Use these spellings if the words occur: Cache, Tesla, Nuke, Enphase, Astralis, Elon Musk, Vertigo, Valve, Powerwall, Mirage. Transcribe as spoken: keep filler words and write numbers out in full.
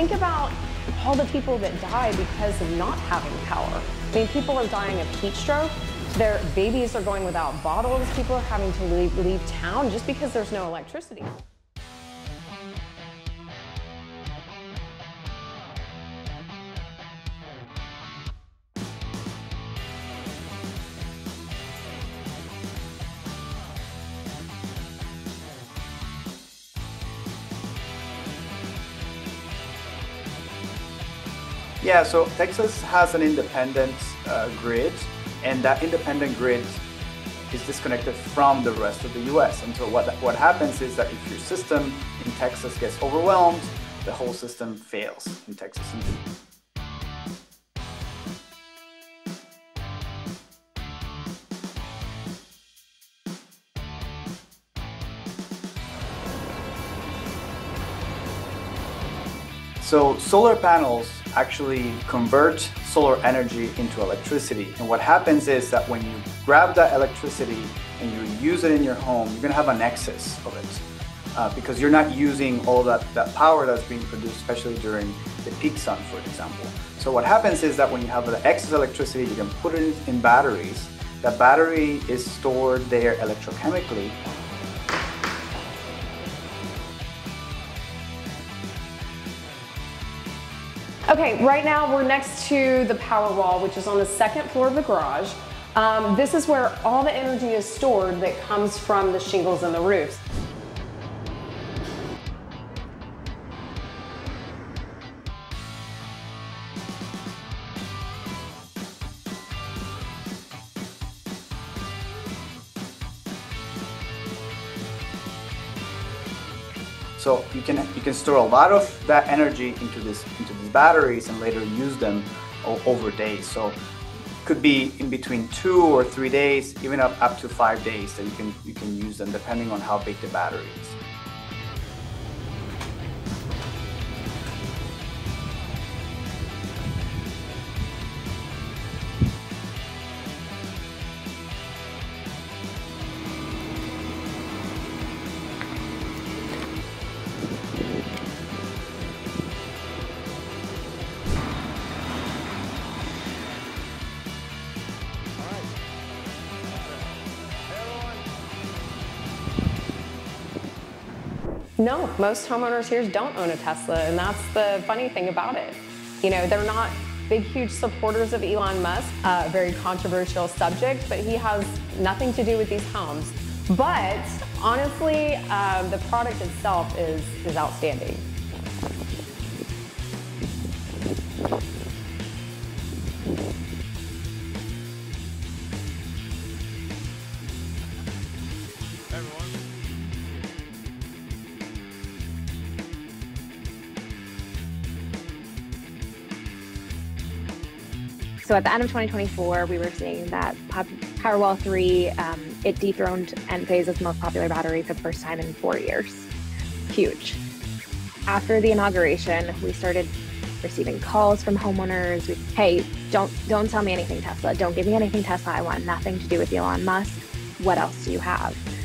Think about all the people that die because of not having power. I mean, people are dying of heat stroke. Their babies are going without bottles. People are having to leave, leave town just because there's no electricity. Yeah, so Texas has an independent uh, grid, and that independent grid is disconnected from the rest of the U S. And so what, what happens is that if your system in Texas gets overwhelmed, the whole system fails in Texas. So solar panels actually convert solar energy into electricity. And what happens is that when you grab that electricity and you use it in your home, you're going to have an excess of it uh, because you're not using all that, that power that's being produced, especially during the peak sun, for example. So what happens is that when you have the excess electricity, you can put it in batteries. That battery is stored there electrochemically. Okay, right now we're next to the Powerwall, which is on the second floor of the garage. Um, this is where all the energy is stored that comes from the shingles and the roofs. So you can you can store a lot of that energy into this into these batteries and later use them over days. So it could be in between two or three days, even up up to five days that you can you can use them depending on how big the battery is. No, most homeowners here don't own a Tesla, and that's the funny thing about it. You know, they're not big, huge supporters of Elon Musk, a very controversial subject, but he has nothing to do with these homes. But honestly, um, the product itself is, is outstanding. So at the end of twenty twenty-four, we were seeing that Powerwall three, um, it dethroned Enphase's as the most popular battery for the first time in four years. Huge. After the inauguration, we started receiving calls from homeowners. We, hey, don't, don't sell me anything Tesla. Don't give me anything Tesla. I want nothing to do with Elon Musk. What else do you have?